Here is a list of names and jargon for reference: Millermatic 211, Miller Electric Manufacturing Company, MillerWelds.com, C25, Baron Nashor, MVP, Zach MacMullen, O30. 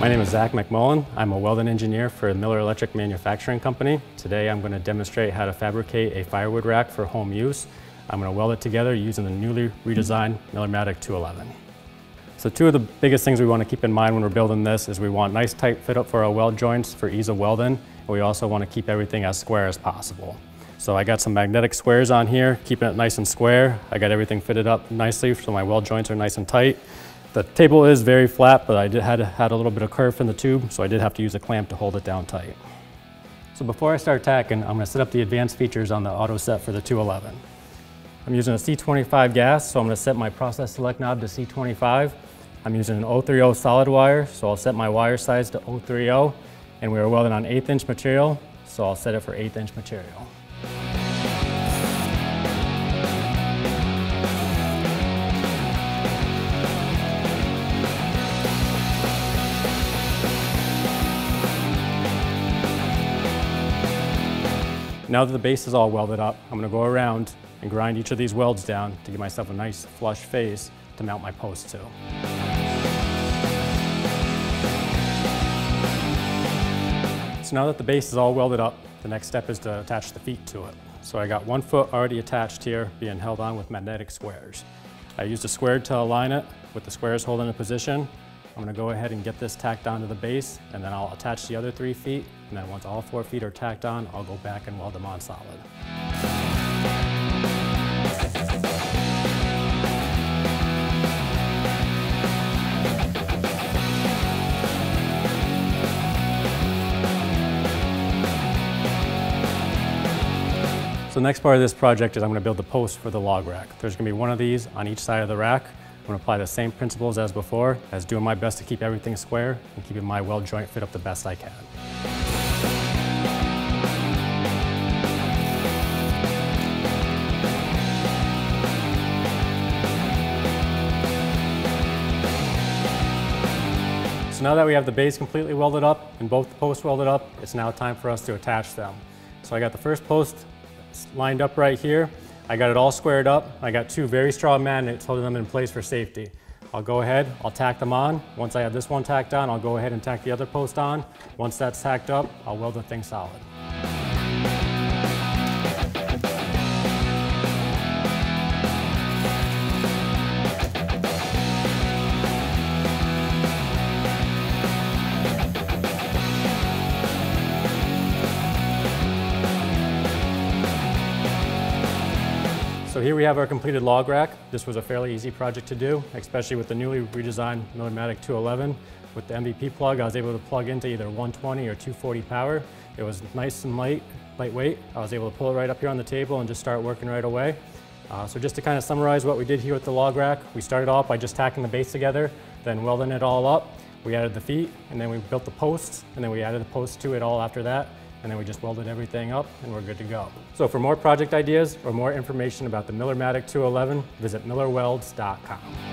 My name is Zach MacMullen. I'm a welding engineer for Miller Electric Manufacturing Company. Today I'm going to demonstrate how to fabricate a firewood rack for home use. I'm going to weld it together using the newly redesigned Millermatic 211. So two of the biggest things we want to keep in mind when we're building this is we want nice tight fit up for our weld joints for ease of welding, and we also want to keep everything as square as possible. So I got some magnetic squares on here, keeping it nice and square. I got everything fitted up nicely so my weld joints are nice and tight. The table is very flat, but I had a little bit of curve in the tube, so I did have to use a clamp to hold it down tight. So before I start tacking, I'm going to set up the advanced features on the auto set for the 211. I'm using a C25 gas, so I'm going to set my process select knob to C25. I'm using an O30 solid wire, so I'll set my wire size to O30, and we are welding on 1/8 inch material, so I'll set it for 1/8 inch material. Now that the base is all welded up, I'm going to go around and grind each of these welds down to give myself a nice flush face to mount my post to. So now that the base is all welded up, the next step is to attach the feet to it. So I got one foot already attached here, being held on with magnetic squares. I used a square to align it with the squares holding in position. I'm going to go ahead and get this tacked onto the base, and then I'll attach the other 3 feet, and then once all 4 feet are tacked on, I'll go back and weld them on solid. So the next part of this project is I'm going to build the post for the log rack. There's going to be one of these on each side of the rack. I'm going to apply the same principles as before, as doing my best to keep everything square and keeping my weld joint fit up the best I can. So now that we have the base completely welded up and both the posts welded up, it's now time for us to attach them. So I got the first post lined up right here. I got it all squared up. I got 2 very strong magnets holding them in place for safety. I'll go ahead, I'll tack them on. Once I have this one tacked on, I'll go ahead and tack the other post on. Once that's tacked up, I'll weld the thing solid. So here we have our completed log rack. This was a fairly easy project to do, especially with the newly redesigned Millermatic 211. With the MVP plug, I was able to plug into either 120 or 240 power. It was nice and lightweight. I was able to pull it right up here on the table and just start working right away. So just to kind of summarize what we did here with the log rack, we started off by just tacking the base together, then welding it all up. We added the feet, and then we built the posts, and then we added the posts to it all after that. And then we just welded everything up and we're good to go. So for more project ideas or more information about the Millermatic 211, visit MillerWelds.com.